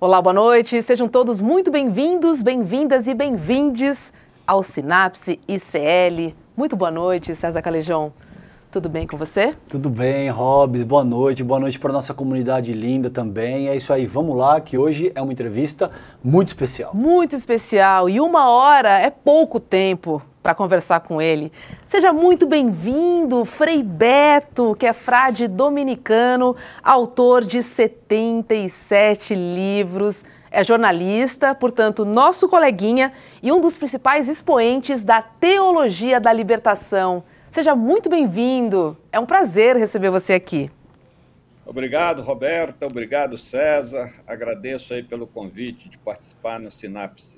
Olá, boa noite. Sejam todos muito bem-vindos, bem-vindas e bem-vindes ao Sinapse ICL. Muito boa noite, César Calejon. Tudo bem com você? Tudo bem, Robs. Boa noite para a nossa comunidade linda também. É isso aí, vamos lá, que hoje é uma entrevista muito especial. Muito especial, e uma hora é pouco tempo para conversar com ele. Seja muito bem-vindo, Frei Beto, que é frade dominicano, autor de 77 livros, é jornalista, portanto, nosso coleguinha e um dos principais expoentes da Teologia da Libertação. Seja muito bem-vindo, é um prazer receber você aqui. Obrigado, Roberta, obrigado, César. Agradeço aí pelo convite de participar no Sinapse.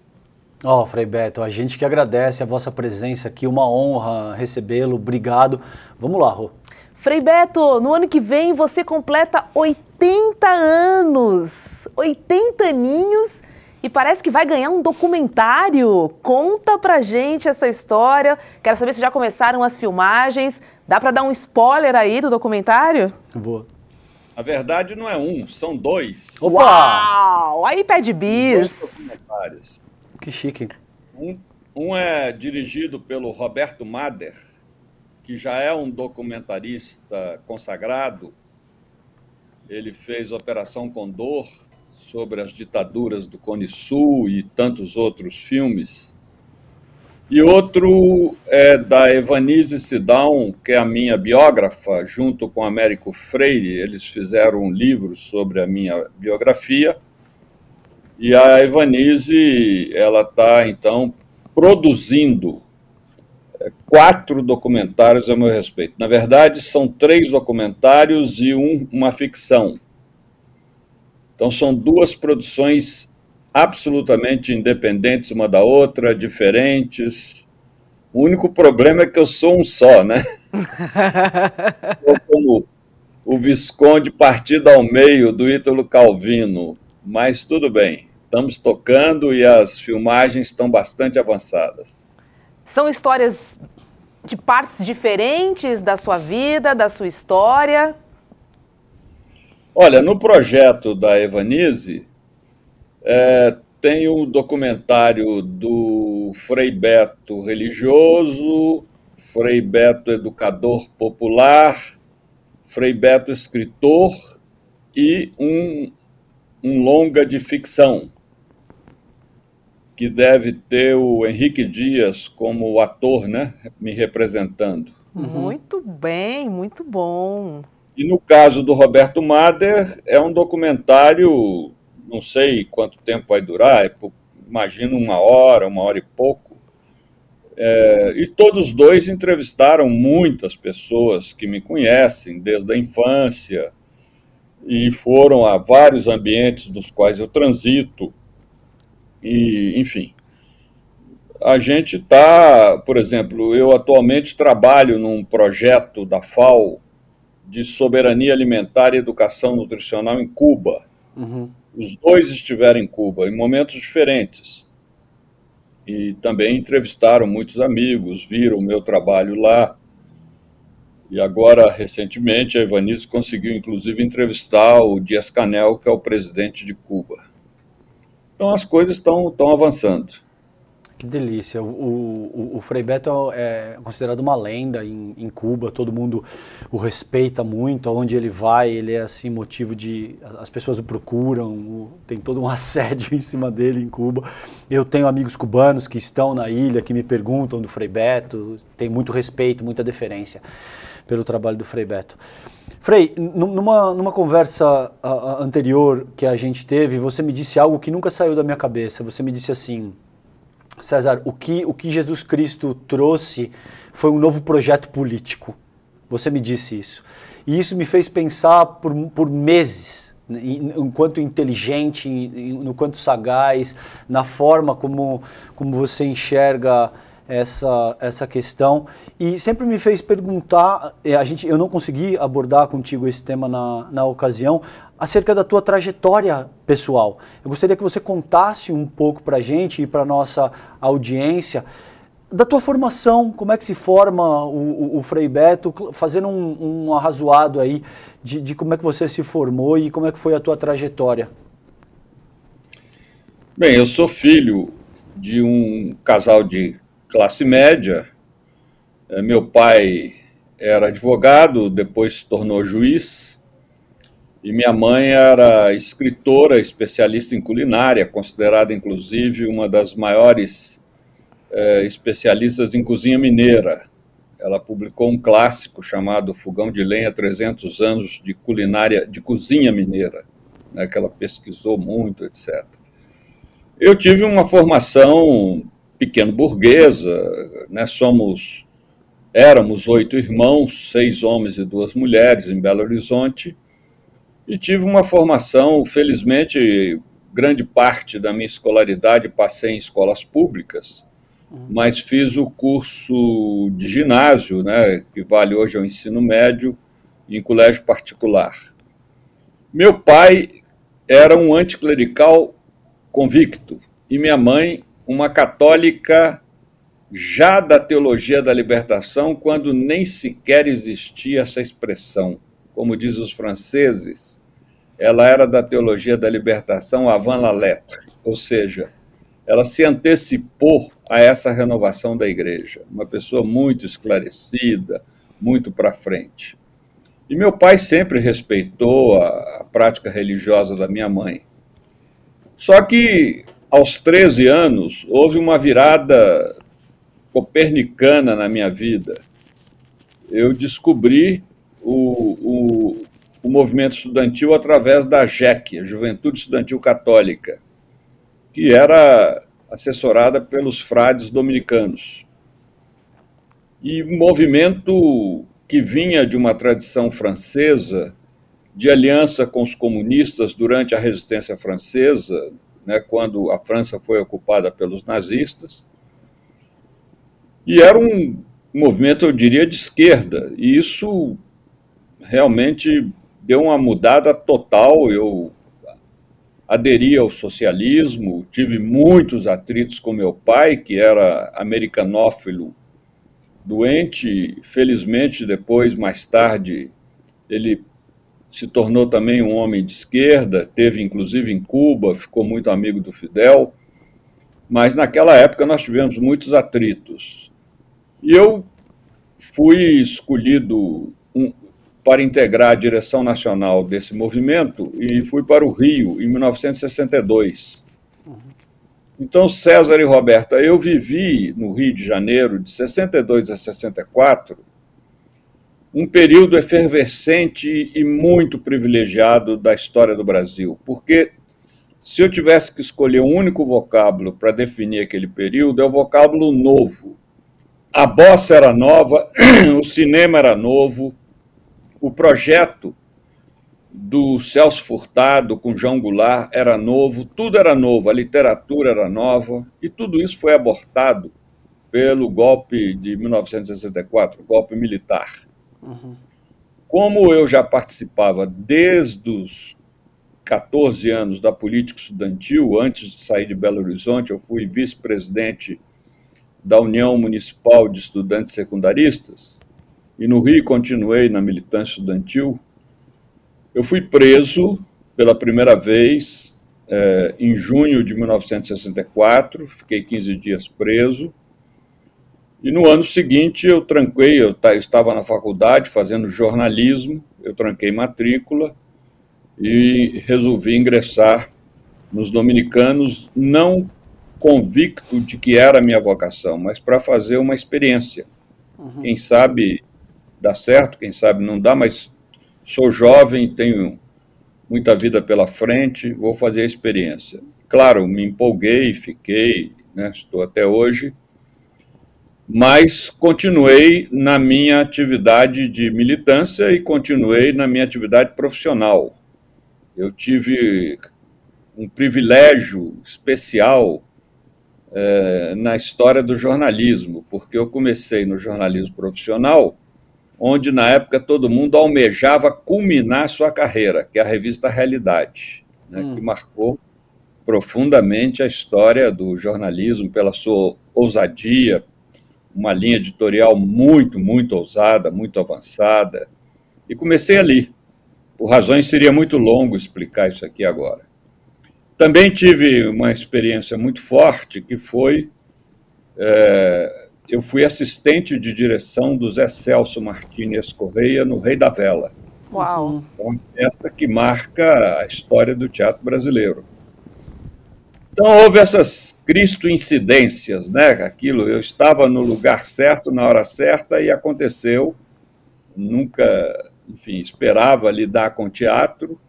Ó, Frei Beto, a gente que agradece a vossa presença aqui, uma honra recebê-lo, obrigado. Vamos lá, Rô. Frei Beto, no ano que vem você completa 80 anos, 80 aninhos, e parece que vai ganhar um documentário. Conta pra gente essa história. Quero saber se já começaram as filmagens. Dá pra dar um spoiler aí do documentário? Boa. Na verdade não é um, são dois. Uau! Aí pede bis. Que chique. Um é dirigido pelo Roberto Mader, que já é um documentarista consagrado. Ele fez Operação Condor, sobre as ditaduras do Cone Sul e tantos outros filmes. E outro é da Evanise Sydow, que é a minha biógrafa, junto com Américo Freire. Eles fizeram um livro sobre a minha biografia. E a Evanise, ela está, então, produzindo 4 documentários a meu respeito. Na verdade, são 3 documentários e uma ficção. Então, são 2 produções absolutamente independentes uma da outra, diferentes. O único problema é que eu sou um só, né? Eu sou como o Visconde Partido ao Meio, do Ítalo Calvino. Mas tudo bem, estamos tocando e as filmagens estão bastante avançadas. São histórias de partes diferentes da sua vida, da sua história. Olha, no projeto da Evanise, tem o documentário do Frei Beto religioso, Frei Beto educador popular, Frei Beto escritor e um longa de ficção, que deve ter o Henrique Dias como ator, né, me representando. Muito bem, muito bom. E no caso do Roberto Mader, é um documentário, não sei quanto tempo vai durar, imagino uma hora e pouco. E todos os dois entrevistaram muitas pessoas que me conhecem desde a infância e foram a vários ambientes dos quais eu transito. E, enfim, a gente está, por exemplo, eu atualmente trabalho num projeto da FAO, de soberania alimentar e educação nutricional em Cuba. Os dois estiveram em Cuba, em momentos diferentes. E também entrevistaram muitos amigos, viram o meu trabalho lá. E agora, recentemente, a Evanise conseguiu, inclusive, entrevistar o Díaz Canel, que é o presidente de Cuba. Então, as coisas estão avançando. Que delícia. O Frei Beto é considerado uma lenda em Cuba, todo mundo o respeita muito, aonde ele vai, ele é assim motivo de... As pessoas o procuram, tem todo um assédio em cima dele em Cuba. Eu tenho amigos cubanos que estão na ilha, que me perguntam do Frei Beto, tem muito respeito, muita deferência pelo trabalho do Frei Beto. Frei, numa conversa anterior que a gente teve, você me disse algo que nunca saiu da minha cabeça, você me disse assim... César, o que Jesus Cristo trouxe foi um novo projeto político. Você me disse isso. E isso me fez pensar por meses, né, enquanto inteligente, no quanto sagaz, na forma como você enxerga essa questão. E sempre me fez perguntar, eu não consegui abordar contigo esse tema na ocasião, acerca da tua trajetória pessoal. Eu gostaria que você contasse um pouco para a gente e para a nossa audiência da tua formação, como é que se forma o Frei Beto, fazendo um arrazoado aí de como é que você se formou e como é que foi a tua trajetória. Bem, eu sou filho de um casal de classe média. Meu pai era advogado, depois se tornou juiz. E minha mãe era escritora, especialista em culinária, considerada, inclusive, uma das maiores especialistas em cozinha mineira. Ela publicou um clássico chamado Fogão de Lenha, 300 anos de culinária, de cozinha mineira, né, que ela pesquisou muito, etc. Eu tive uma formação pequeno-burguesa, né, éramos 8 irmãos, 6 homens e 2 mulheres em Belo Horizonte, e tive uma formação, felizmente, grande parte da minha escolaridade passei em escolas públicas, mas fiz o curso de ginásio, né, que vale hoje ao ensino médio, em colégio particular. Meu pai era um anticlerical convicto, e minha mãe, uma católica já da Teologia da Libertação, quando nem sequer existia essa expressão. Como diz os franceses, ela era da Teologia da Libertação avant la lettre, ou seja, ela se antecipou a essa renovação da Igreja, uma pessoa muito esclarecida, muito para frente. E meu pai sempre respeitou a prática religiosa da minha mãe. Só que, aos 13 anos, houve uma virada copernicana na minha vida. Eu descobri o movimento estudantil através da JEC, a Juventude Estudantil Católica, que era assessorada pelos frades dominicanos. E um movimento que vinha de uma tradição francesa, de aliança com os comunistas durante a resistência francesa, né, quando a França foi ocupada pelos nazistas. E era um movimento, eu diria, de esquerda, e isso realmente deu uma mudada total. Eu aderi ao socialismo, tive muitos atritos com meu pai, que era americanófilo doente. Felizmente, depois, mais tarde, ele se tornou também um homem de esquerda, teve inclusive em Cuba, ficou muito amigo do Fidel, mas naquela época nós tivemos muitos atritos. E eu fui escolhido para integrar a direção nacional desse movimento e fui para o Rio, em 1962. Então, César e Roberta, eu vivi no Rio de Janeiro, de 62 a 64, um período efervescente e muito privilegiado da história do Brasil, porque se eu tivesse que escolher um único vocábulo para definir aquele período, é o vocábulo novo. A bossa era nova, o cinema era novo, o projeto do Celso Furtado com João Goulart era novo, tudo era novo, a literatura era nova, e tudo isso foi abortado pelo golpe de 1964, o golpe militar. Como eu já participava desde os 14 anos da política estudantil, antes de sair de Belo Horizonte, eu fui vice-presidente da União Municipal de Estudantes Secundaristas, e no Rio continuei na militância estudantil. Eu fui preso pela primeira vez em junho de 1964, fiquei 15 dias preso. E no ano seguinte eu tranquei, eu estava na faculdade fazendo jornalismo, eu tranquei matrícula e resolvi ingressar nos dominicanos, não convicto de que era a minha vocação, mas para fazer uma experiência. Quem sabe dá certo, quem sabe não dá, mas sou jovem, tenho muita vida pela frente, vou fazer a experiência. Claro, me empolguei, fiquei, né, estou até hoje, mas continuei na minha atividade de militância e continuei na minha atividade profissional. Eu tive um privilégio especial na história do jornalismo, porque eu comecei no jornalismo profissional, onde na época todo mundo almejava culminar sua carreira, que é a revista Realidade, né, que marcou profundamente a história do jornalismo pela sua ousadia, uma linha editorial muito, muito ousada, muito avançada, e comecei ali. Por razões, seria muito longo explicar isso aqui agora. Também tive uma experiência muito forte, que foi... eu fui assistente de direção do Zé Celso Martins Correia no Rei da Vela. Uau! Uma peça que marca a história do teatro brasileiro. Então, houve essas cristo-incidências, né? Aquilo, eu estava no lugar certo, na hora certa, e aconteceu. Nunca, enfim, esperava lidar com teatro,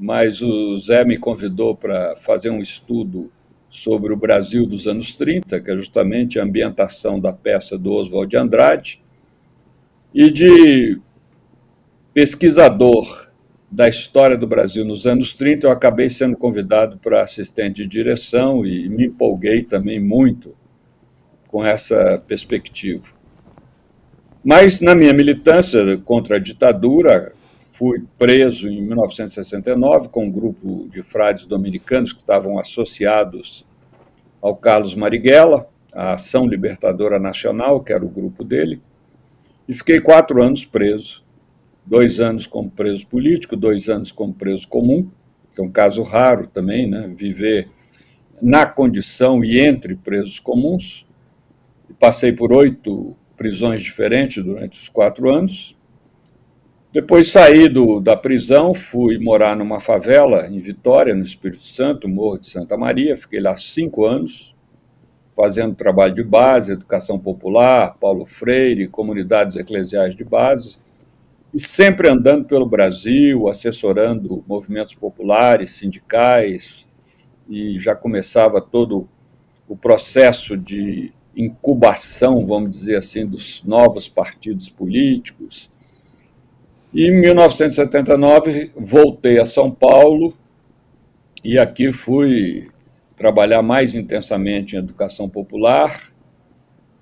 mas o Zé me convidou para fazer um estudo sobre o Brasil dos anos 30, que é justamente a ambientação da peça do Oswald de Andrade, e de pesquisador da história do Brasil nos anos 30, eu acabei sendo convidado para assistente de direção e me empolguei também muito com essa perspectiva. Mas, na minha militância contra a ditadura, fui preso em 1969 com um grupo de frades dominicanos que estavam associados ao Carlos Marighella, à Ação Libertadora Nacional, que era o grupo dele, e fiquei 4 anos preso. 2 anos como preso político, 2 anos como preso comum, que é um caso raro também, né? Viver na condição e entre presos comuns. Passei por 8 prisões diferentes durante os 4 anos. Depois saí da prisão, fui morar numa favela em Vitória, no Espírito Santo, Morro de Santa Maria. Fiquei lá 5 anos, fazendo trabalho de base, educação popular, Paulo Freire, comunidades eclesiais de base. E sempre andando pelo Brasil, assessorando movimentos populares, sindicais, e já começava todo o processo de incubação, vamos dizer assim, dos novos partidos políticos. E em 1979 voltei a São Paulo e aqui fui trabalhar mais intensamente em educação popular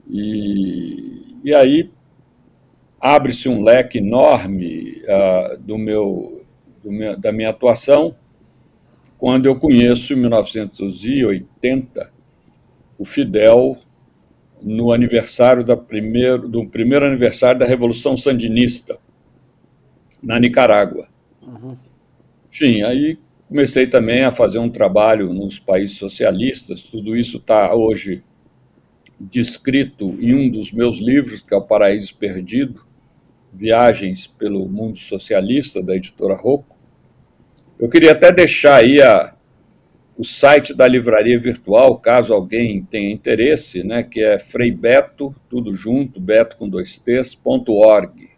e aí abre-se um leque enorme da minha atuação, quando eu conheço, em 1980, o Fidel, no aniversário do primeiro aniversário da Revolução Sandinista, na Nicarágua. Uhum. Enfim, aí comecei também a fazer um trabalho nos países socialistas, tudo isso está hoje descrito em um dos meus livros, que é O Paraíso Perdido, Viagens pelo Mundo Socialista, da editora Rocco. Eu queria até deixar aí o site da livraria virtual, caso alguém tenha interesse, né, que é Frei Beto, tudo junto, Beto com 2 T's.org.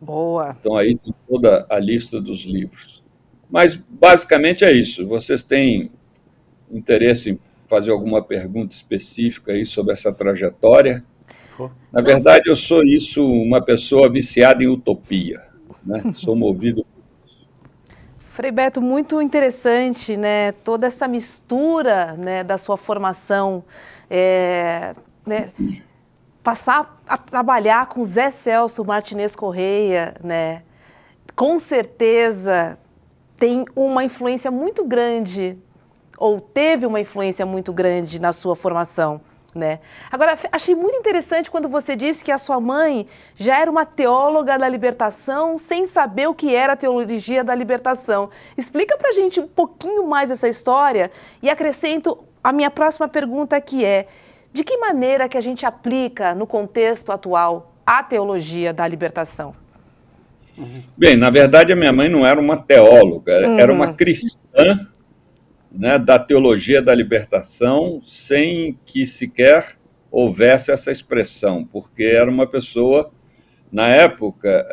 Boa! Então aí tem toda a lista dos livros. Mas basicamente é isso. Vocês têm interesse em fazer alguma pergunta específica aí sobre essa trajetória? Na verdade, eu sou uma pessoa viciada em utopia, né? Sou movido por isso. Frei Beto, muito interessante, né? Toda essa mistura, né, da sua formação, né? Passar a trabalhar com Zé Celso Martins Correia, né? Com certeza tem uma influência muito grande, ou teve uma influência muito grande na sua formação, né? Agora, achei muito interessante quando você disse que a sua mãe já era uma teóloga da libertação, sem saber o que era a teologia da libertação. Explica pra gente um pouquinho mais essa história e acrescento a minha próxima pergunta, que é: de que maneira que a gente aplica no contexto atual a teologia da libertação? Bem, na verdade a minha mãe não era uma teóloga, era uma cristã, né, da teologia da libertação, sem que sequer houvesse essa expressão, porque era uma pessoa, na época,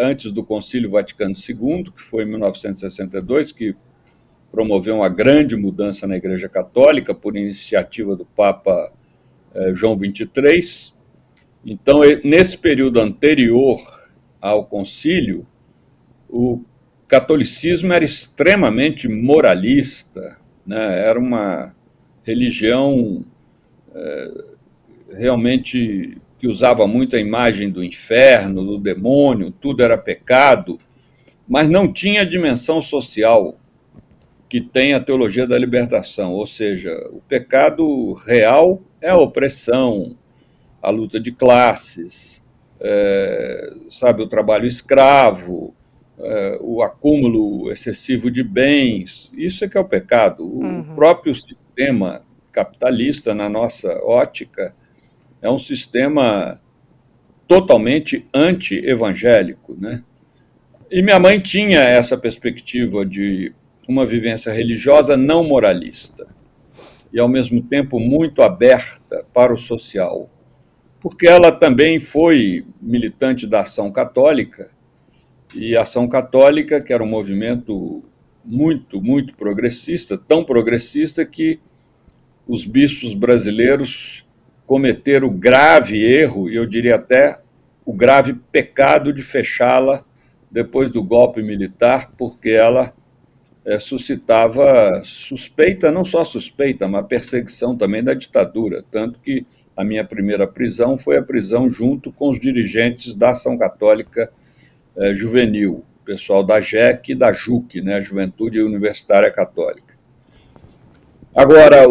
antes do Concílio Vaticano II, que foi em 1962, que promoveu uma grande mudança na Igreja Católica por iniciativa do Papa João XXIII. Então, nesse período anterior ao concílio, o catolicismo era extremamente moralista, né? Era uma religião realmente que usava muito a imagem do inferno, do demônio, tudo era pecado, mas não tinha a dimensão social que tem a teologia da libertação, ou seja, o pecado real é a opressão, a luta de classes, sabe, o trabalho escravo, o acúmulo excessivo de bens. Isso é que é o pecado. O próprio sistema capitalista, na nossa ótica, é um sistema totalmente anti-evangélico, né? E minha mãe tinha essa perspectiva de uma vivência religiosa não moralista e, ao mesmo tempo, muito aberta para o social, porque ela também foi militante da Ação Católica, e a Ação Católica, que era um movimento muito, muito progressista, tão progressista que os bispos brasileiros cometeram o grave erro, e eu diria até o grave pecado, de fechá-la depois do golpe militar, porque ela suscitava suspeita, não só suspeita, mas perseguição também da ditadura, tanto que a minha primeira prisão foi a prisão junto com os dirigentes da Ação Católica Juvenil, pessoal da JEC e da JUC, né, Juventude Universitária Católica. Agora,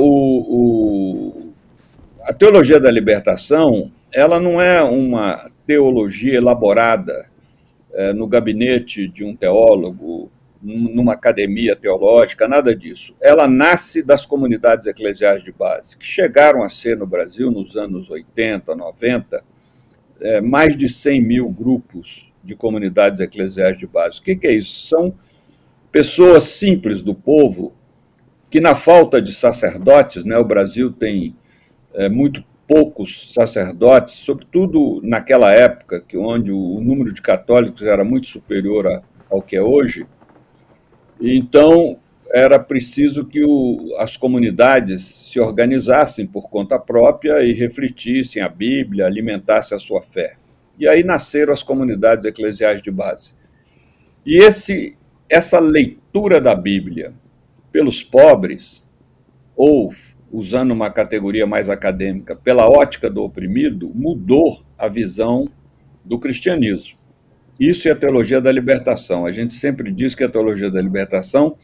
a teologia da libertação, ela não é uma teologia elaborada no gabinete de um teólogo, numa academia teológica, nada disso. Ela nasce das comunidades eclesiais de base, que chegaram a ser no Brasil, nos anos 80, 90, mais de 100 mil grupos de comunidades eclesiais de base. O que é isso? São pessoas simples do povo que, na falta de sacerdotes, né, o Brasil tem muito poucos sacerdotes, sobretudo naquela época, que onde o número de católicos era muito superior ao que é hoje. Então, era preciso que as comunidades se organizassem por conta própria e refletissem a Bíblia, alimentassem a sua fé. E aí nasceram as comunidades eclesiais de base. E essa leitura da Bíblia pelos pobres, ou, usando uma categoria mais acadêmica, pela ótica do oprimido, mudou a visão do cristianismo. Isso é a teologia da libertação. A gente sempre diz que a teologia da libertação,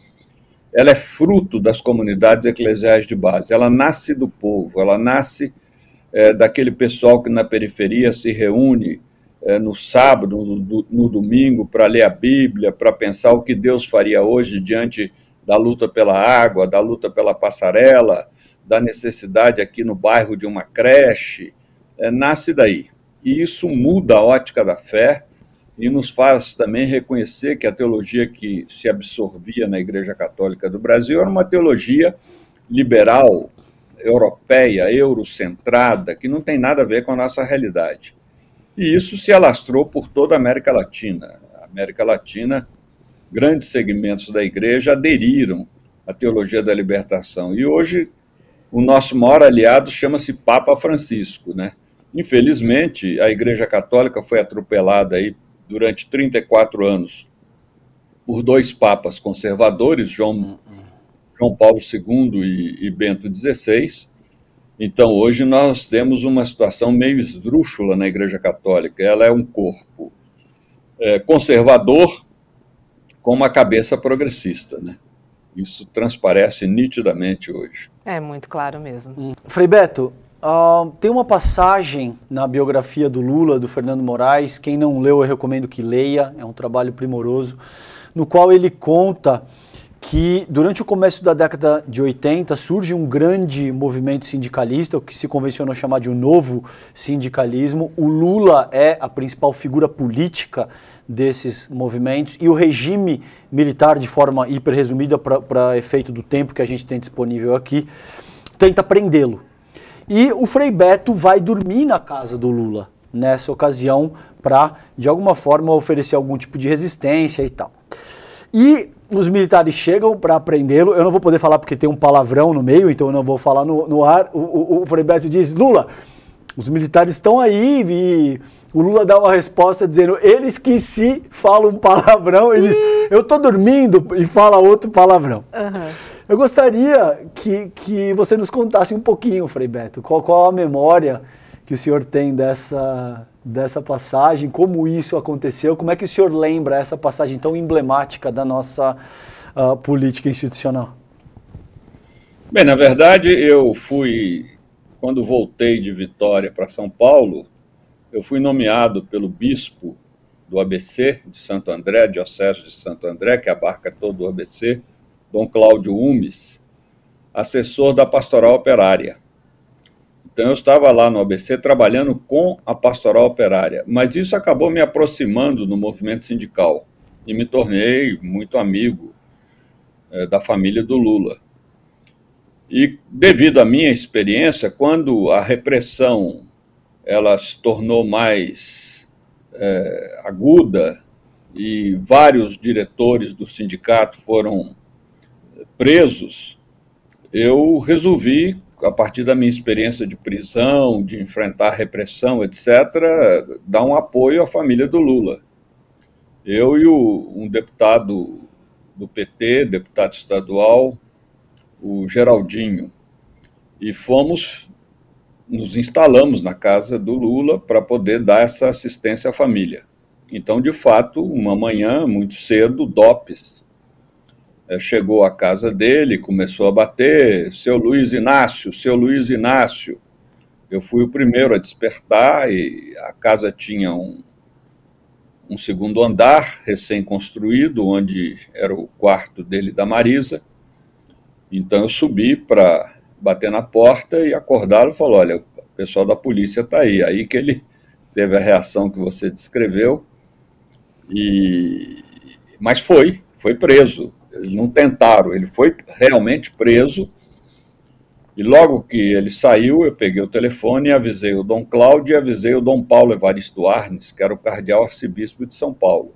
ela é fruto das comunidades eclesiais de base. Ela nasce do povo, ela nasce daquele pessoal que na periferia se reúne no sábado, no domingo, para ler a Bíblia, para pensar o que Deus faria hoje diante da luta pela água, da luta pela passarela, da necessidade aqui no bairro de uma creche. Nasce daí. E isso muda a ótica da fé, e nos faz também reconhecer que a teologia que se absorvia na Igreja Católica do Brasil era uma teologia liberal, europeia, eurocentrada, que não tem nada a ver com a nossa realidade. E isso se alastrou por toda a América Latina. A América Latina, grandes segmentos da Igreja aderiram à teologia da libertação. E hoje, o nosso maior aliado chama-se Papa Francisco, né? Infelizmente, a Igreja Católica foi atropelada aí durante 34 anos, por dois papas conservadores, João Paulo II e Bento XVI. Então, hoje, nós temos uma situação meio esdrúxula na Igreja Católica. Ela é um corpo conservador com uma cabeça progressista, né? Isso transparece nitidamente hoje. É muito claro mesmo. Frei Beto, tem uma passagem na biografia do Lula, do Fernando Moraes, quem não leu eu recomendo que leia, é um trabalho primoroso, no qual ele conta que durante o começo da década de 80 surge um grande movimento sindicalista, o que se convencionou chamar de um novo sindicalismo. O Lula é a principal figura política desses movimentos e o regime militar, de forma hiper resumida para efeito do tempo que a gente tem disponível aqui, tenta prendê-lo. E o Frei Beto vai dormir na casa do Lula nessa ocasião para, de alguma forma, oferecer algum tipo de resistência e tal. E os militares chegam para prendê-lo. Eu não vou poder falar porque tem um palavrão no meio, então eu não vou falar no ar. O Frei Beto diz: Lula, os militares estão aí, e o Lula dá uma resposta dizendo: eles que se falam um palavrão, eles, eu tô dormindo, e fala outro palavrão. Eu gostaria que você nos contasse um pouquinho, Frei Beto, qual a memória que o senhor tem dessa passagem, como isso aconteceu, como é que o senhor lembra essa passagem tão emblemática da nossa política institucional? Bem, na verdade, quando voltei de Vitória para São Paulo, eu fui nomeado pelo bispo do ABC, de Santo André, diocese de Santo André, que abarca todo o ABC, Dom Cláudio Umes, assessor da Pastoral Operária. Então, eu estava lá no ABC trabalhando com a Pastoral Operária, mas isso acabou me aproximando do movimento sindical e me tornei muito amigo da família do Lula. E, devido à minha experiência, quando a repressão ela se tornou mais aguda e vários diretores do sindicato foram presos, eu resolvi, a partir da minha experiência de prisão, de enfrentar repressão, etc., dar um apoio à família do Lula. Eu e um deputado do PT, deputado estadual, o Geraldinho, e nos instalamos na casa do Lula para poder dar essa assistência à família. Então, de fato, uma manhã, muito cedo, o DOPS chegou à casa dele, começou a bater, seu Luiz Inácio, seu Luiz Inácio. Eu fui o primeiro a despertar e a casa tinha um segundo andar recém-construído, onde era o quarto dele da Marisa. Então eu subi para bater na porta e acordá-lo e falou, olha, o pessoal da polícia está aí. Aí que ele teve a reação que você descreveu, mas foi preso. Eles não tentaram, ele foi realmente preso. E logo que ele saiu, eu peguei o telefone e avisei o Dom Cláudio e avisei o Dom Paulo Evaristo Arnes, que era o cardeal arcebispo de São Paulo.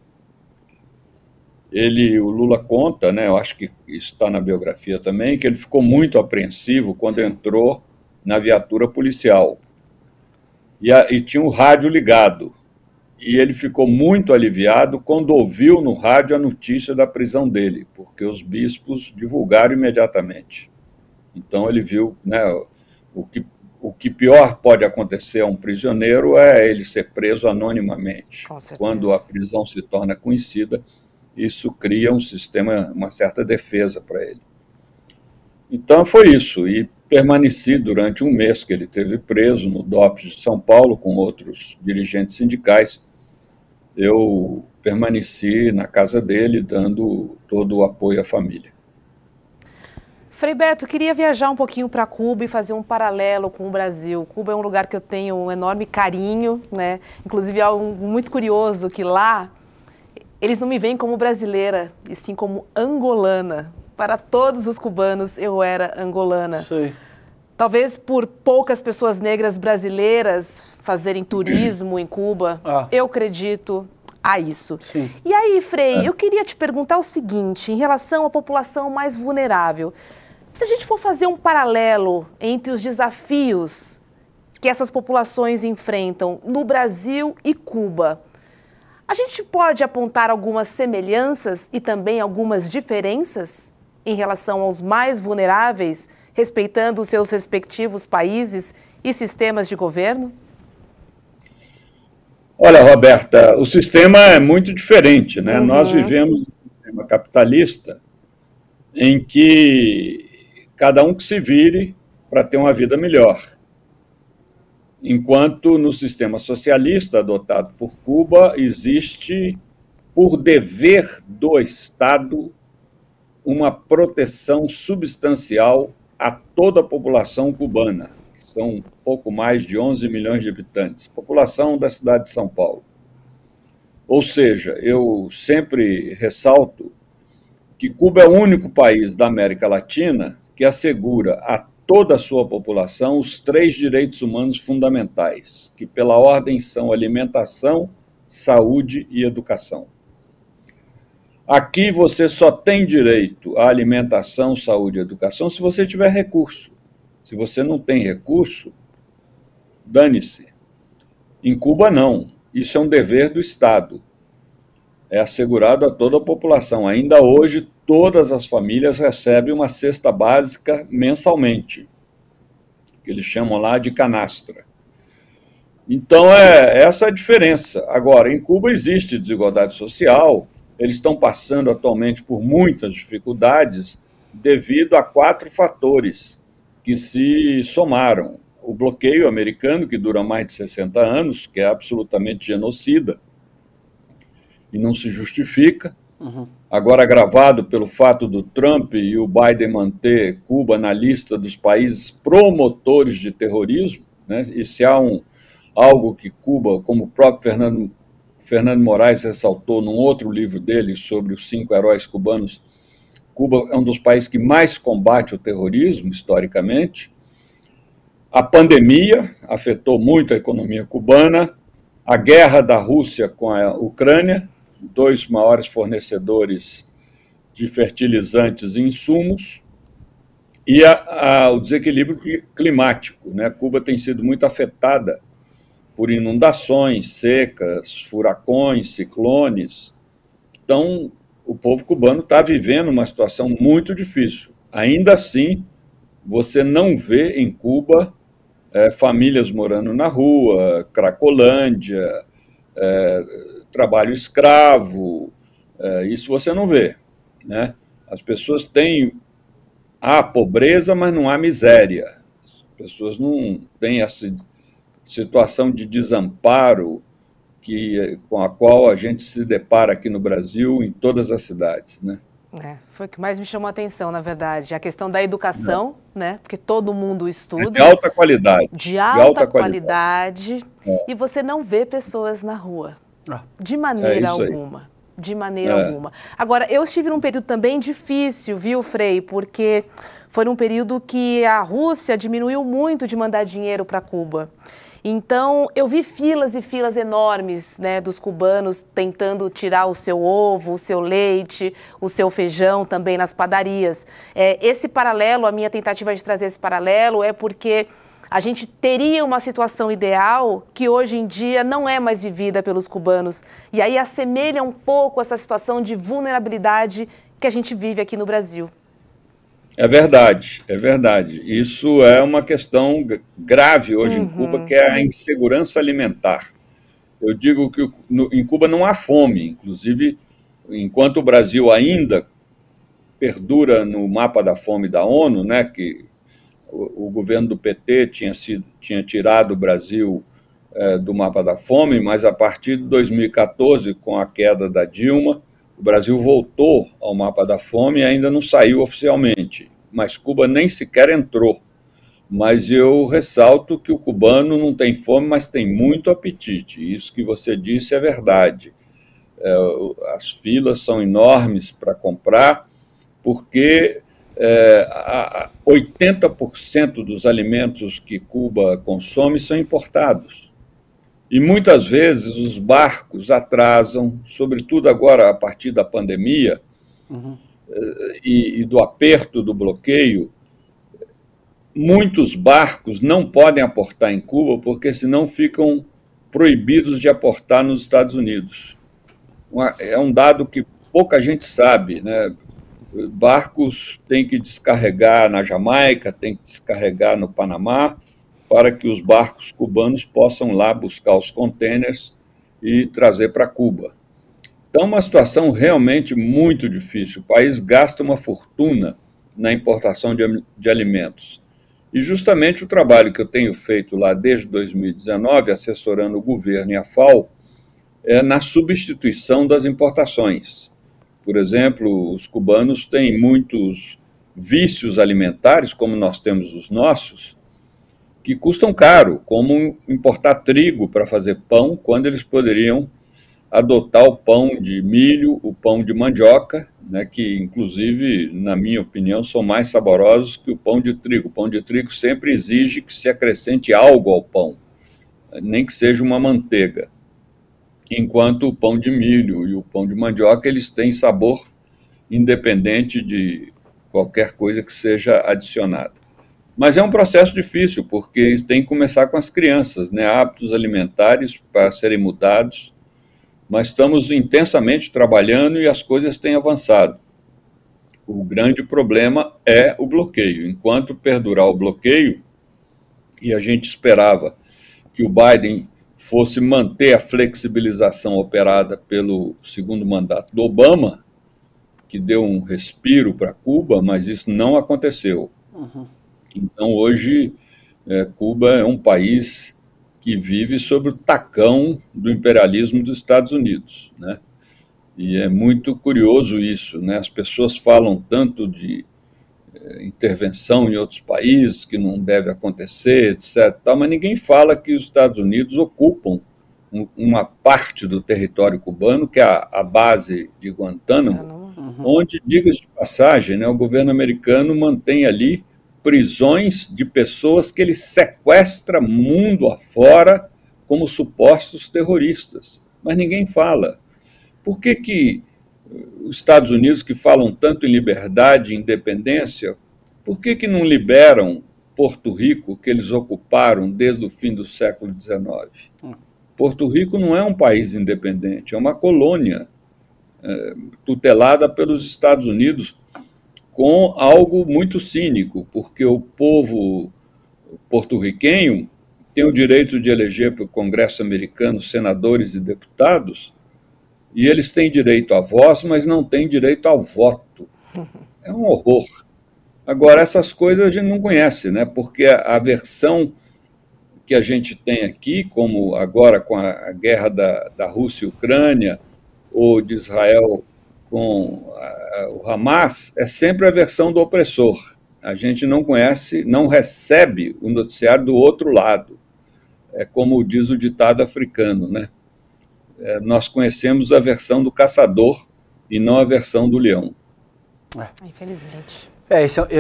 O Lula conta, né, eu acho que isso está na biografia também, que ele ficou muito apreensivo quando entrou na viatura policial. E tinha um rádio ligado. E ele ficou muito aliviado quando ouviu no rádio a notícia da prisão dele, porque os bispos divulgaram imediatamente. Então ele viu, né, o que pior pode acontecer a um prisioneiro é ele ser preso anonimamente. Com certeza. Quando a prisão se torna conhecida, isso cria um sistema, uma certa defesa para ele. Então foi isso, e permaneci durante um mês que ele esteve preso no DOPS de São Paulo com outros dirigentes sindicais. Eu permaneci na casa dele, dando todo o apoio à família. Frei Beto, queria viajar um pouquinho para Cuba e fazer um paralelo com o Brasil. Cuba é um lugar que eu tenho um enorme carinho, né? Inclusive é algo muito curioso que lá eles não me veem como brasileira, e sim como angolana. Para todos os cubanos, eu era angolana. Sim. Talvez por poucas pessoas negras brasileiras fazerem turismo em Cuba, eu acredito a isso. Sim. E aí, Frei, eu queria te perguntar o seguinte, em relação à população mais vulnerável. Se a gente for fazer um paralelo entre os desafios que essas populações enfrentam no Brasil e Cuba, a gente pode apontar algumas semelhanças e também algumas diferenças em relação aos mais vulneráveis, respeitando os seus respectivos países e sistemas de governo? Olha, Roberta, o sistema é muito diferente, né? Uhum. Nós vivemos um sistema capitalista em que cada um que se vire para ter uma vida melhor. Enquanto no sistema socialista adotado por Cuba existe, por dever do Estado, uma proteção substancial a toda a população cubana, que são um pouco mais de 11 milhões de habitantes, população da cidade de São Paulo. Ou seja, eu sempre ressalto que Cuba é o único país da América Latina que assegura a toda a sua população os 3 direitos humanos fundamentais, que pela ordem são alimentação, saúde e educação. Aqui você só tem direito à alimentação, saúde e educação se você tiver recurso. Se você não tem recurso, dane-se. Em Cuba, não. Isso é um dever do Estado. É assegurado a toda a população. Ainda hoje, todas as famílias recebem uma cesta básica mensalmente, que eles chamam lá de canastra. Então, essa é a diferença. Agora, em Cuba existe desigualdade social, eles estão passando atualmente por muitas dificuldades devido a 4 fatores que se somaram. O bloqueio americano, que dura mais de 60 anos, que é absolutamente genocida. e não se justifica. Uhum. Agora agravado pelo fato do Trump e o Biden manter Cuba na lista dos países promotores de terrorismo, né? E se há algo que Cuba, como o próprio Fernando Moraes ressaltou num outro livro dele sobre os 5 heróis cubanos, Cuba é um dos países que mais combate o terrorismo, historicamente. A pandemia afetou muito a economia cubana, a guerra da Rússia com a Ucrânia, dois maiores fornecedores de fertilizantes e insumos, e o desequilíbrio climático, né? Cuba tem sido muito afetada por inundações, secas, furacões, ciclones. Então, o povo cubano está vivendo uma situação muito difícil. Ainda assim, você não vê em Cuba famílias morando na rua, cracolândia, trabalho escravo, isso você não vê, né? As pessoas têm... há pobreza, mas não há miséria. As pessoas não têm essa situação de desamparo com a qual a gente se depara aqui no Brasil, em todas as cidades, né? Foi o que mais me chamou a atenção, na verdade, a questão da educação, né? Porque todo mundo estuda. De alta qualidade. De alta qualidade. E você não vê pessoas na rua. De maneira alguma, de maneira alguma. Agora, eu estive num período também difícil, viu, Frei? Porque foi num período que a Rússia diminuiu muito de mandar dinheiro para Cuba. Então, eu vi filas e filas enormes, né, dos cubanos tentando tirar o seu ovo, o seu leite, o seu feijão também nas padarias. Esse paralelo, a minha tentativa de trazer esse paralelo é porque... a gente teria uma situação ideal que hoje em dia não é mais vivida pelos cubanos. E aí assemelha um pouco essa situação de vulnerabilidade que a gente vive aqui no Brasil. É verdade, é verdade. Isso é uma questão grave hoje em Cuba, que é a insegurança alimentar. Eu digo que em Cuba não há fome, inclusive, enquanto o Brasil ainda perdura no mapa da fome da ONU, né, que... o governo do PT tinha tirado o Brasil do mapa da fome, mas a partir de 2014, com a queda da Dilma, o Brasil voltou ao mapa da fome e ainda não saiu oficialmente, mas Cuba nem sequer entrou. Mas eu ressalto que o cubano não tem fome, mas tem muito apetite. Isso que você disse é verdade. As filas são enormes para comprar, porque... 80% dos alimentos que Cuba consome são importados. E muitas vezes os barcos atrasam, sobretudo agora a partir da pandemia e do aperto do bloqueio. Muitos barcos não podem aportar em Cuba porque senão ficam proibidos de aportar nos Estados Unidos. É um dado que pouca gente sabe, né? Barcos têm que descarregar na Jamaica, têm que descarregar no Panamá, para que os barcos cubanos possam lá buscar os contêineres e trazer para Cuba. Então, uma situação realmente muito difícil. O país gasta uma fortuna na importação de alimentos. E justamente o trabalho que eu tenho feito lá desde 2019, assessorando o governo e a FAO, é na substituição das importações. Por exemplo, os cubanos têm muitos vícios alimentares, como nós temos os nossos, que custam caro, como importar trigo para fazer pão, quando eles poderiam adotar o pão de milho, o pão de mandioca, né, que, inclusive, na minha opinião, são mais saborosos que o pão de trigo. O pão de trigo sempre exige que se acrescente algo ao pão, nem que seja uma manteiga. Enquanto o pão de milho e o pão de mandioca, eles têm sabor independente de qualquer coisa que seja adicionada. Mas é um processo difícil, porque tem que começar com as crianças, né? Hábitos alimentares para serem mudados, mas estamos intensamente trabalhando e as coisas têm avançado. O grande problema é o bloqueio. Enquanto perdurar o bloqueio, e a gente esperava que o Biden... fosse manter a flexibilização operada pelo segundo mandato do Obama, que deu um respiro para Cuba, mas isso não aconteceu. Então, hoje, Cuba é um país que vive sob o tacão do imperialismo dos Estados Unidos, né? E é muito curioso isso, né? As pessoas falam tanto de intervenção em outros países, que não deve acontecer, etc., tal, mas ninguém fala que os Estados Unidos ocupam uma parte do território cubano, que é a base de Guantánamo, onde, diga-se de passagem, né, o governo americano mantém ali prisões de pessoas que ele sequestra mundo afora como supostos terroristas. Mas ninguém fala. Por que que os Estados Unidos, que falam tanto em liberdade e independência, por que que não liberam Porto Rico, que eles ocuparam desde o fim do século XIX? Porto Rico não é um país independente, é uma colônia tutelada pelos Estados Unidos, com algo muito cínico, porque o povo porto-riquenho tem o direito de eleger para o Congresso americano senadores e deputados, e eles têm direito à voz, mas não têm direito ao voto. É um horror. Agora, essas coisas a gente não conhece, né? Porque a versão que a gente tem aqui, como agora com a guerra da Rússia e Ucrânia, ou de Israel com o Hamas, é sempre a versão do opressor. A gente não conhece, não recebe o noticiário do outro lado. É como diz o ditado africano, né? Nós conhecemos a versão do caçador e não a versão do leão. Infelizmente.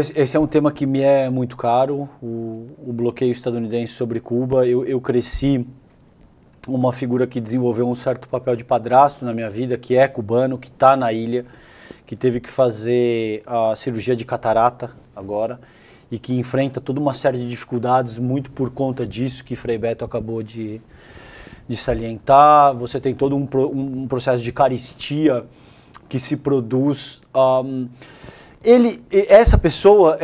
Esse é um tema que me é muito caro, o bloqueio estadunidense sobre Cuba. Eu cresci uma figura que desenvolveu um certo papel de padrasto na minha vida, que é cubano, que está na ilha, que teve que fazer a cirurgia de catarata agora e que enfrenta toda uma série de dificuldades muito por conta disso que Frei Beto acabou de salientar. Você tem todo um processo de caristia que se produz. Essa pessoa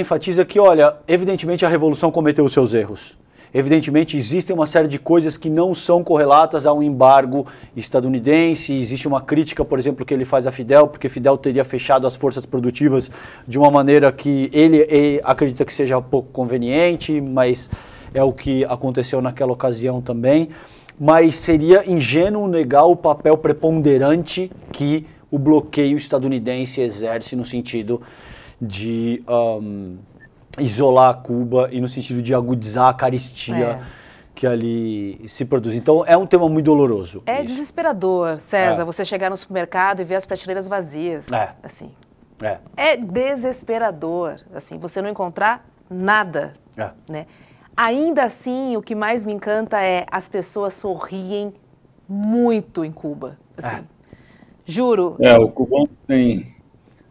enfatiza que, olha, evidentemente a revolução cometeu os seus erros. Evidentemente, existem uma série de coisas que não são correlatas a um embargo estadunidense. Existe uma crítica, por exemplo, que ele faz a Fidel, porque Fidel teria fechado as forças produtivas de uma maneira que ele acredita que seja pouco conveniente, mas é o que aconteceu naquela ocasião também. Mas seria ingênuo negar o papel preponderante que o bloqueio estadunidense exerce no sentido de isolar Cuba e no sentido de agudizar a caristia que ali se produz. Então, é um tema muito doloroso. É isso. Desesperador, César, você chegar no supermercado e ver as prateleiras vazias. É desesperador, assim, você não encontrar nada. Né? Ainda assim, o que mais me encanta é as pessoas sorriem muito em Cuba. Assim. Juro. O cubano tem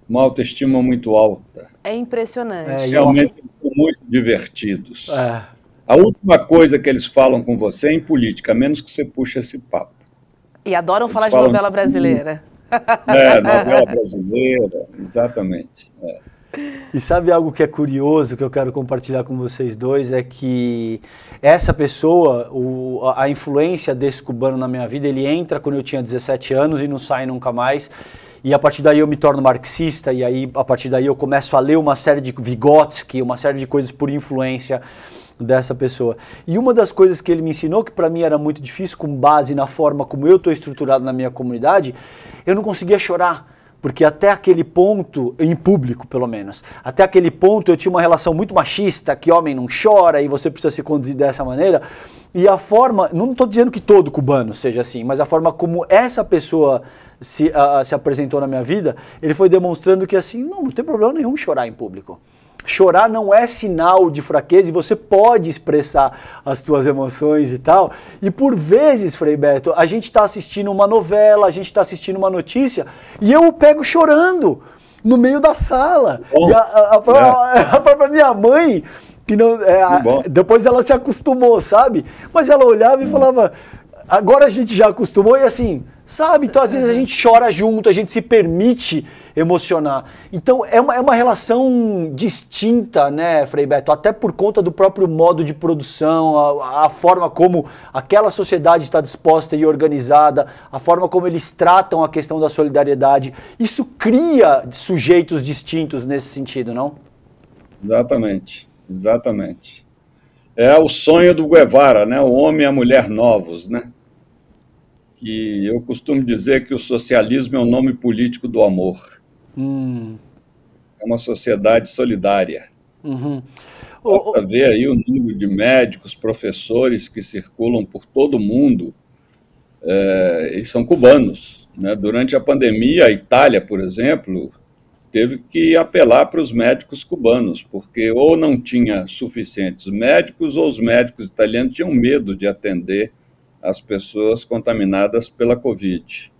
uma autoestima muito alta. É impressionante. Realmente eles são muito divertidos. A última coisa que eles falam com você é em política, a menos que você puxe esse papo. E adoram eles falar de novela brasileira. Novela brasileira, exatamente. E sabe algo que é curioso, que eu quero compartilhar com vocês dois, é que essa pessoa, a influência desse cubano na minha vida, ele entra quando eu tinha 17 anos e não sai nunca mais. E a partir daí eu me torno marxista, e aí a partir daí eu começo a ler uma série de Vygotsky, uma série de coisas por influência dessa pessoa. E uma das coisas que ele me ensinou, que para mim era muito difícil, com base na forma como eu estou estruturado na minha comunidade, eu não conseguia chorar. Porque até aquele ponto, em público pelo menos, até aquele ponto eu tinha uma relação muito machista, que homem não chora e você precisa se conduzir dessa maneira. E a forma, não estou dizendo que todo cubano seja assim, mas a forma como essa pessoa se apresentou na minha vida, ele foi demonstrando que assim, não tem problema nenhum chorar em público. Chorar não é sinal de fraqueza e você pode expressar as tuas emoções e tal. E por vezes, Frei Beto, a gente está assistindo uma novela, a gente está assistindo uma notícia e eu o pego chorando no meio da sala. E a própria minha mãe, que não, depois ela se acostumou, sabe? Mas ela olhava e falava, agora a gente já acostumou e assim... Sabe? Então, às vezes a gente chora junto, a gente se permite emocionar. Então, é uma relação distinta, né, Frei Beto? Até por conta do próprio modo de produção, a forma como aquela sociedade está disposta e organizada, a forma como eles tratam a questão da solidariedade. Isso cria sujeitos distintos nesse sentido, não? Exatamente, exatamente. É o sonho do Guevara, né? O homem e a mulher novos, né? que eu costumo dizer que o socialismo é o nome político do amor. É uma sociedade solidária. Basta ver aí o número de médicos, professores que circulam por todo o mundo, e são cubanos, né? Durante a pandemia, a Itália, por exemplo, teve que apelar para os médicos cubanos, porque ou não tinha suficientes médicos, ou os médicos italianos tinham medo de atender as pessoas contaminadas pela Covid.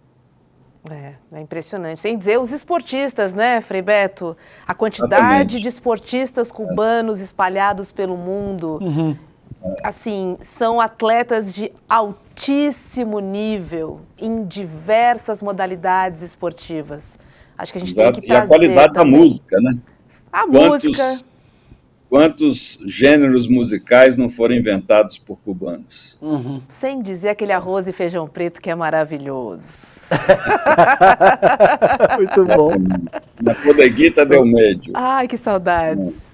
É impressionante. Sem dizer os esportistas, né, Frei Beto? A quantidade de esportistas cubanos espalhados pelo mundo, assim, são atletas de altíssimo nível em diversas modalidades esportivas. Acho que a gente tem que trazer... E a qualidade também da música, né? Quantos gêneros musicais não foram inventados por cubanos? Sem dizer aquele arroz e feijão preto que é maravilhoso. Muito bom. Na Bodeguita del Médio. Ai, que saudades.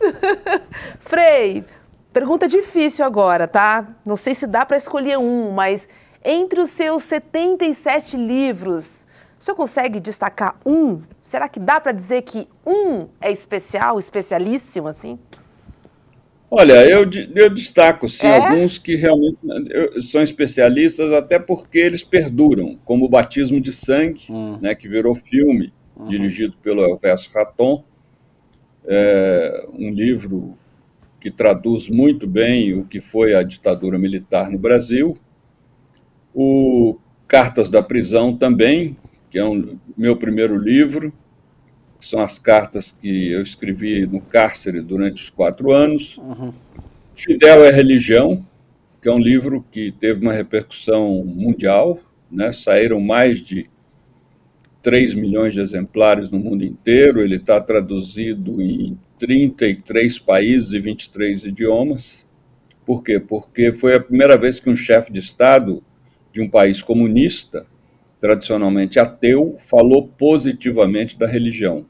Frei, pergunta difícil agora, tá? Não sei se dá para escolher um, mas entre os seus 77 livros, o senhor consegue destacar um? Será que dá para dizer que um é especial, especialíssimo, assim? Olha, eu destaco, sim, alguns que realmente são especialistas, até porque eles perduram, como o Batismo de Sangue, né, que virou filme, dirigido pelo Elvésio Raton, um livro que traduz muito bem o que foi a ditadura militar no Brasil. O Cartas da Prisão também, que é meu primeiro livro, que são as cartas que eu escrevi no cárcere durante os 4 anos. Fidel é Religião, que é um livro que teve uma repercussão mundial, né? Saíram mais de 3 milhões de exemplares no mundo inteiro, ele está traduzido em 33 países e 23 idiomas. Por quê? Porque foi a primeira vez que um chefe de Estado de um país comunista, tradicionalmente ateu, falou positivamente da religião.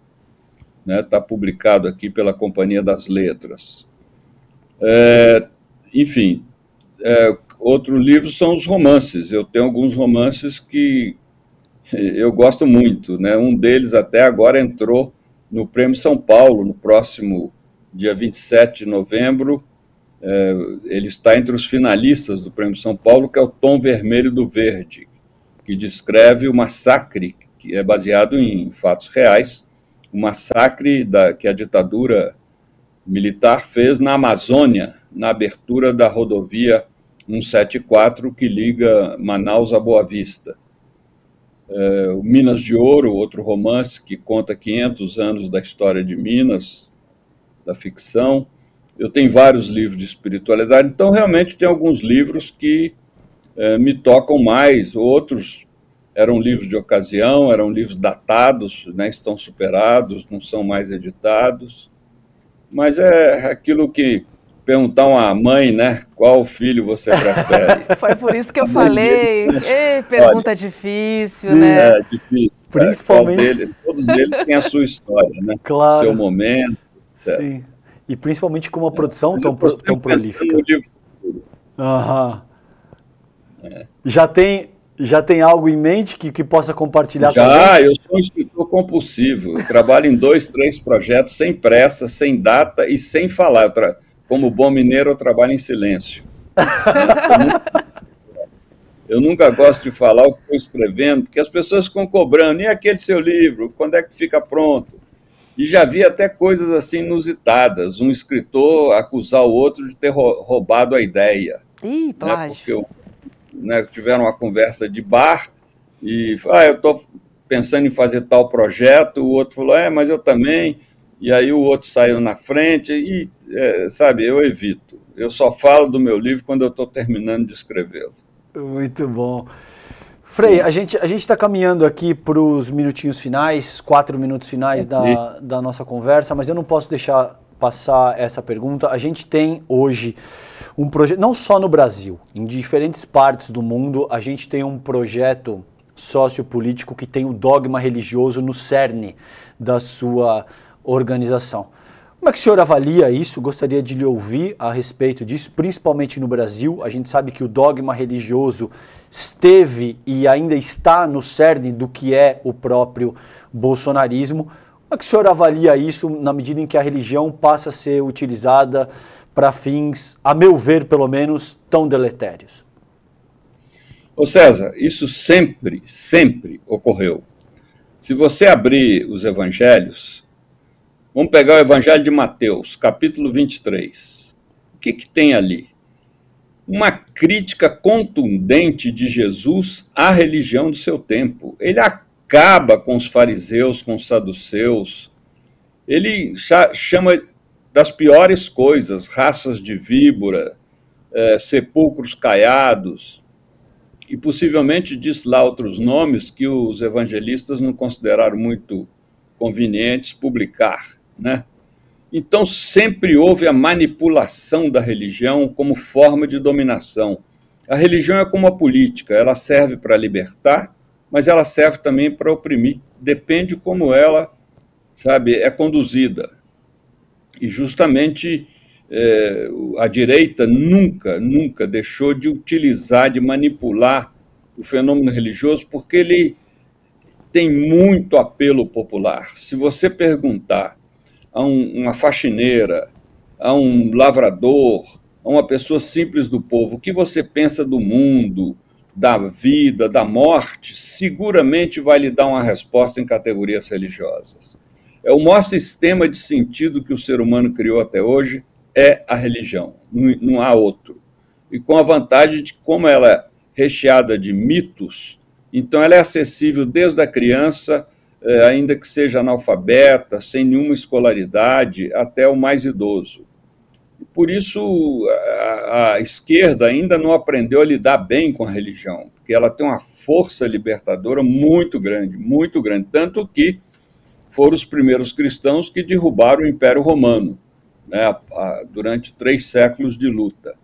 Está publicado aqui pela Companhia das Letras. Enfim, outro livro são os romances. Eu tenho alguns romances que eu gosto muito, né? Um deles até agora entrou no Prêmio São Paulo, no próximo dia 27 de novembro. Ele está entre os finalistas do Prêmio São Paulo, que é o Tom Vermelho do Verde, que descreve o massacre, que é baseado em fatos reais, o massacre que a ditadura militar fez na Amazônia, na abertura da rodovia 174, que liga Manaus a Boa Vista. O Minas de Ouro, outro romance que conta 500 anos da história de Minas, da ficção. Eu tenho vários livros de espiritualidade, então realmente tem alguns livros que me tocam mais, outros eram livros de ocasião, eram livros datados, né, estão superados, não são mais editados, mas é aquilo que perguntar uma mãe, né, qual filho você prefere. Foi por isso que eu falei, ei, pergunta difícil, sim, né? É difícil, principalmente. Todos eles têm a sua história, né? Claro. O seu momento, etc. Sim. E principalmente com uma produção tão prolífica. Já tem algo em mente que possa compartilhar? Eu sou um escritor compulsivo. Eu trabalho em 2, 3 projetos sem pressa, sem data e sem falar. Como bom mineiro, eu trabalho em silêncio. Eu nunca gosto de falar o que estou escrevendo, porque as pessoas ficam cobrando. E aquele seu livro? Quando é que fica pronto? E já vi até coisas assim inusitadas. Um escritor acusar o outro de ter roubado a ideia. Ih, plágio. Né? Tiveram uma conversa de bar e eu estou pensando em fazer tal projeto, o outro falou, mas eu também, e aí o outro saiu na frente, e sabe, eu evito, eu só falo do meu livro quando eu estou terminando de escrevê-lo. Muito bom. Frei, a gente está caminhando aqui para os minutinhos finais, 4 minutos finais da nossa conversa, mas eu não posso deixar passar essa pergunta. A gente tem hoje um projeto, não só no Brasil, em diferentes partes do mundo, a gente tem um projeto sociopolítico que tem o dogma religioso no cerne da sua organização. Como é que o senhor avalia isso? Gostaria de lhe ouvir a respeito disso, principalmente no Brasil. A gente sabe que o dogma religioso esteve e ainda está no cerne do que é o próprio bolsonarismo. Como é que o senhor avalia isso na medida em que a religião passa a ser utilizada para fins, a meu ver, pelo menos, tão deletérios? Ô César, isso sempre ocorreu. Se você abrir os evangelhos, vamos pegar o evangelho de Mateus, capítulo 23. O que que tem ali? Uma crítica contundente de Jesus à religião do seu tempo. Ele acaba com os fariseus, com os saduceus. Ele chama das piores coisas, raças de víbora, sepulcros caiados, e possivelmente diz lá outros nomes que os evangelistas não consideraram muito convenientes publicar, né? Então sempre houve a manipulação da religião como forma de dominação. A religião é como a política, ela serve para libertar, mas ela serve também para oprimir, depende como ela, sabe, é conduzida. E justamente a direita nunca deixou de utilizar, de manipular o fenômeno religioso, porque ele tem muito apelo popular. Se você perguntar a uma faxineira, a um lavrador, a uma pessoa simples do povo, o que você pensa do mundo, da vida, da morte, seguramente vai lhe dar uma resposta em categorias religiosas. É o maior sistema de sentido que o ser humano criou até hoje, é a religião, não há outro. E com a vantagem de como ela é recheada de mitos, então ela é acessível desde a criança, ainda que seja analfabeta, sem nenhuma escolaridade, até o mais idoso. Por isso a esquerda ainda não aprendeu a lidar bem com a religião, porque ela tem uma força libertadora muito grande, tanto que foram os primeiros cristãos que derrubaram o Império Romano, né, durante 3 séculos de luta.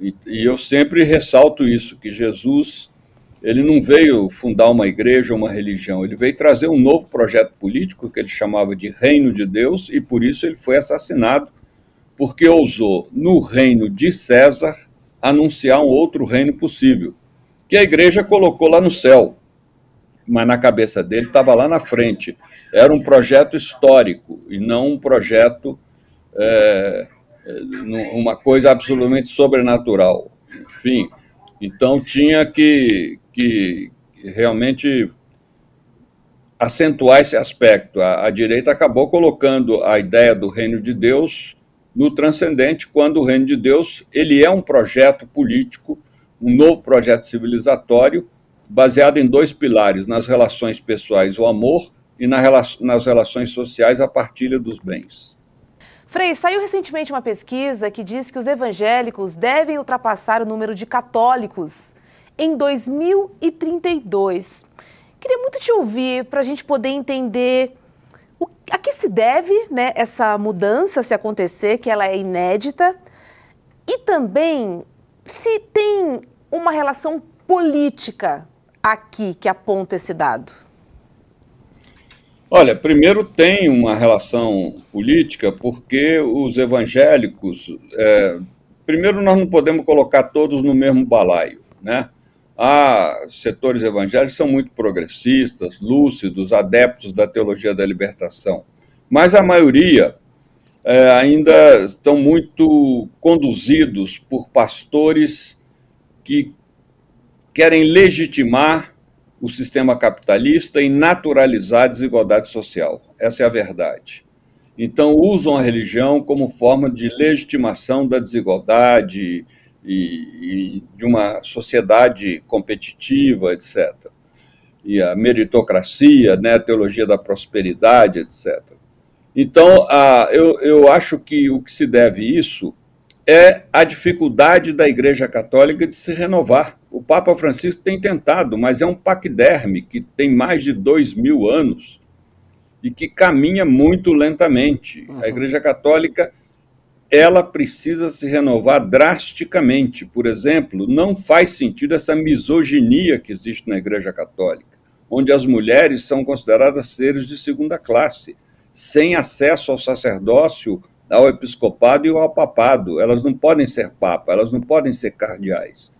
E eu sempre ressalto isso, que Jesus, ele não veio fundar uma igreja ou uma religião, ele veio trazer um novo projeto político que ele chamava de Reino de Deus, e por isso ele foi assassinado, porque ousou, no reino de César, anunciar um outro reino possível, que a igreja colocou lá no céu. Mas na cabeça dele estava lá na frente. Era um projeto histórico e não um projeto, uma coisa absolutamente sobrenatural. Enfim, então tinha que realmente acentuar esse aspecto. A direita acabou colocando a ideia do reino de Deus no transcendente, quando o reino de Deus ele é um projeto político, um novo projeto civilizatório, baseado em 2 pilares, nas relações pessoais, o amor, e nas relações sociais, a partilha dos bens. Frei, saiu recentemente uma pesquisa que diz que os evangélicos devem ultrapassar o número de católicos em 2032. Queria muito te ouvir para a gente poder entender a que se deve, né, essa mudança, se acontecer, que ela é inédita, e também se tem uma relação política aqui que aponta esse dado? Olha, primeiro tem uma relação política, porque os evangélicos, primeiro nós não podemos colocar todos no mesmo balaio, né? Há setores evangélicos que são muito progressistas, lúcidos, adeptos da teologia da libertação, mas a maioria ainda estão muito conduzidos por pastores que querem legitimar o sistema capitalista e naturalizar a desigualdade social. Essa é a verdade. Então, usam a religião como forma de legitimação da desigualdade e de uma sociedade competitiva, etc. E a meritocracia, né, a teologia da prosperidade, etc. Então, eu acho que o que se deve a isso é a dificuldade da Igreja Católica de se renovar. O Papa Francisco tem tentado, mas é um paquiderme que tem mais de 2000 anos e que caminha muito lentamente. Uhum. A Igreja Católica, ela precisa se renovar drasticamente. Por exemplo, não faz sentido essa misoginia que existe na Igreja Católica, onde as mulheres são consideradas seres de segunda classe. sem acesso ao sacerdócio, ao episcopado e ao papado. Elas não podem ser papa, elas não podem ser cardeais.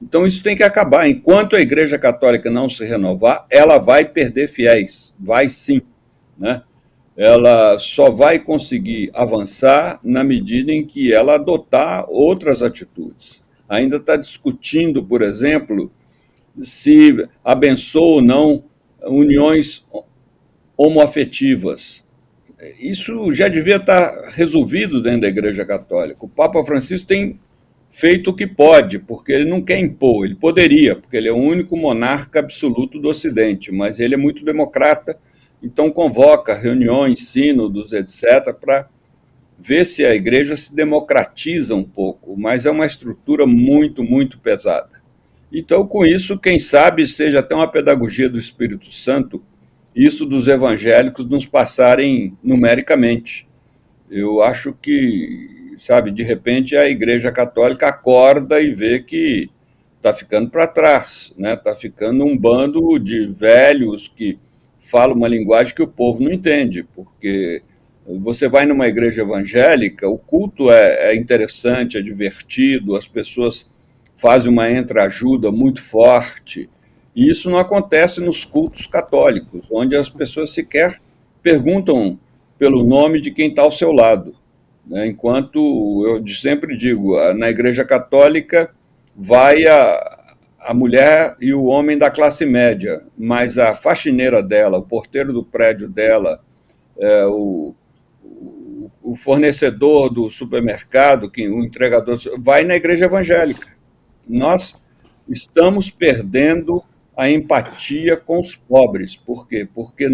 Então isso tem que acabar. Enquanto a Igreja Católica não se renovar, ela vai perder fiéis, vai sim, né? Ela só vai conseguir avançar na medida em que ela adotar outras atitudes. Ainda está discutindo, por exemplo, se abençoa ou não uniões homoafetivas. Isso já devia estar resolvido dentro da Igreja Católica. O Papa Francisco tem feito o que pode, porque ele não quer impor. Ele poderia, porque ele é o único monarca absoluto do Ocidente, mas ele é muito democrata, então convoca reuniões, sínodos, etc., para ver se a Igreja se democratiza um pouco, mas é uma estrutura muito, muito pesada. Então, com isso, quem sabe seja até uma pedagogia do Espírito Santo, isso dos evangélicos nos passarem numericamente. Eu acho que, sabe, de repente a Igreja Católica acorda e vê que está ficando para trás, né? Está ficando um bando de velhos que falam uma linguagem que o povo não entende, porque você vai numa igreja evangélica, o culto é interessante, é divertido, as pessoas fazem uma entreajuda muito forte, e isso não acontece nos cultos católicos, onde as pessoas sequer perguntam pelo nome de quem está ao seu lado, né? Enquanto eu sempre digo, na Igreja Católica vai a mulher e o homem da classe média, mas a faxineira dela, o porteiro do prédio dela, o fornecedor do supermercado, o entregador, vai na igreja evangélica. Nós estamos perdendo a empatia com os pobres. Por quê? Porque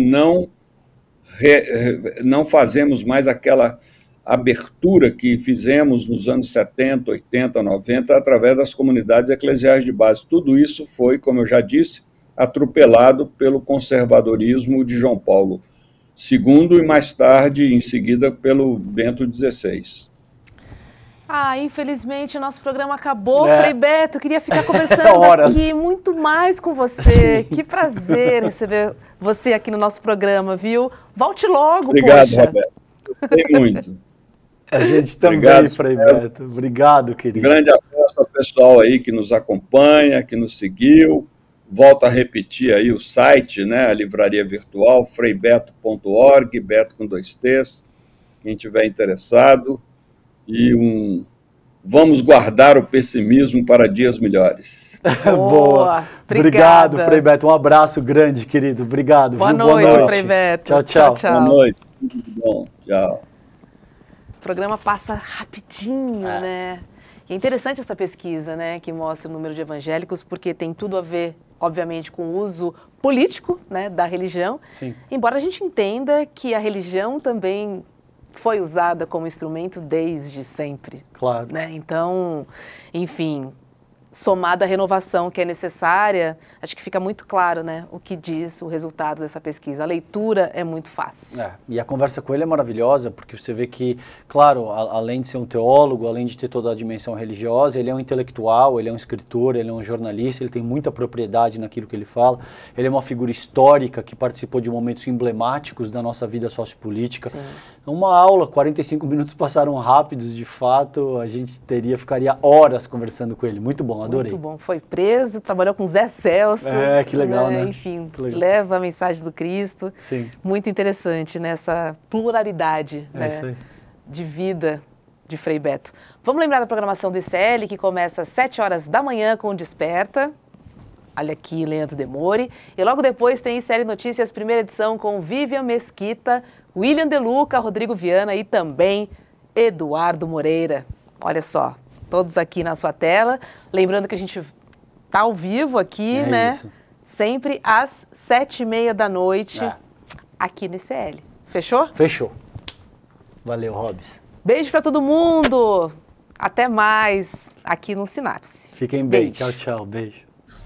não fazemos mais aquela abertura que fizemos nos anos 70, 80, 90, através das comunidades eclesiais de base. Tudo isso foi, como eu já disse, atropelado pelo conservadorismo de João Paulo II e mais tarde, em seguida, pelo Bento XVI. Ah, infelizmente o nosso programa acabou, Frei Beto, queria ficar conversando aqui muito mais com você. Que prazer receber você aqui no nosso programa, viu? Volte logo. Obrigado, poxa. Roberto. Gostei muito. A gente também, obrigado, Frei Beto. Obrigado, querido. Um grande abraço ao pessoal aí que nos acompanha, que nos seguiu. Volto a repetir aí o site, né? A livraria virtual, freibeto.org, Beto com 2 T's, quem tiver interessado. E vamos guardar o pessimismo para dias melhores. Boa. Obrigado, Frei Beto. Um abraço grande, querido. Obrigado. Boa noite, Frei Beto. Tchau, tchau. Boa noite. Tudo bom. Tchau. O programa passa rapidinho, né? E é interessante essa pesquisa, né, que mostra o número de evangélicos, porque tem tudo a ver, obviamente, com o uso político, né, da religião. Sim. Embora a gente entenda que a religião também foi usada como instrumento desde sempre. Claro. Né? Então, enfim, somada à renovação que é necessária, acho que fica muito claro, né, o que diz o resultado dessa pesquisa. A leitura é muito fácil. É, e a conversa com ele é maravilhosa, porque você vê que, claro, além de ser um teólogo, além de ter toda a dimensão religiosa, ele é um intelectual, ele é um escritor, ele é um jornalista, ele tem muita propriedade naquilo que ele fala, ele é uma figura histórica que participou de momentos emblemáticos da nossa vida sociopolítica. Sim. Uma aula, 45 minutos passaram rápidos, de fato, a gente ficaria horas conversando com ele. Muito bom, adorei. Muito bom, foi preso, trabalhou com Zé Celso. É, que legal, né? Enfim, legal. Leva a mensagem do Cristo. Sim. Muito interessante, né? Essa pluralidade, né, de vida de Frei Beto. Vamos lembrar da programação do ICL, que começa às 7 horas da manhã com o Desperta. Olha aqui, Leandro Demore. E logo depois tem ICL Notícias, primeira edição, com Vivian Mesquita, William De Luca, Rodrigo Viana e também Eduardo Moreira. Olha só, todos aqui na sua tela. Lembrando que a gente está ao vivo aqui, né? Isso. Sempre às 7h30 da noite, aqui no ICL. Fechou? Fechou. Valeu, Robes. Beijo para todo mundo. Até mais aqui no Sinapse. Fiquem bem. Tchau, tchau. Beijo.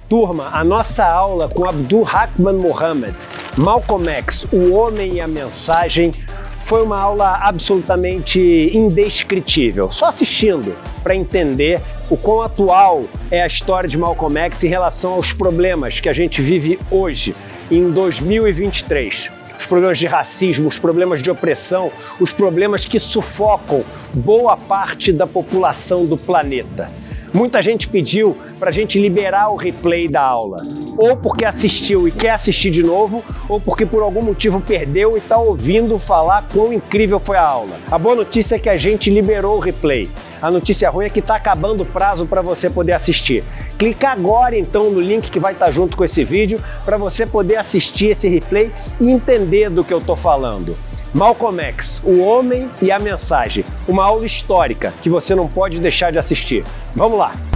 Turma, a nossa aula com Abdul Rahman Mohammed, Malcolm X, o homem e a mensagem, foi uma aula absolutamente indescritível. Só assistindo para entender o quão atual é a história de Malcolm X em relação aos problemas que a gente vive hoje, em 2023. os problemas de racismo, os problemas de opressão, os problemas que sufocam boa parte da população do planeta. Muita gente pediu para a gente liberar o replay da aula, ou porque assistiu e quer assistir de novo, ou porque por algum motivo perdeu e está ouvindo falar quão incrível foi a aula. A boa notícia é que a gente liberou o replay. A notícia ruim é que está acabando o prazo para você poder assistir. Clica agora então no link que vai estar junto com esse vídeo para você poder assistir esse replay e entender do que eu estou falando. Malcolm X, o homem e a mensagem. Uma aula histórica que você não pode deixar de assistir. Vamos lá!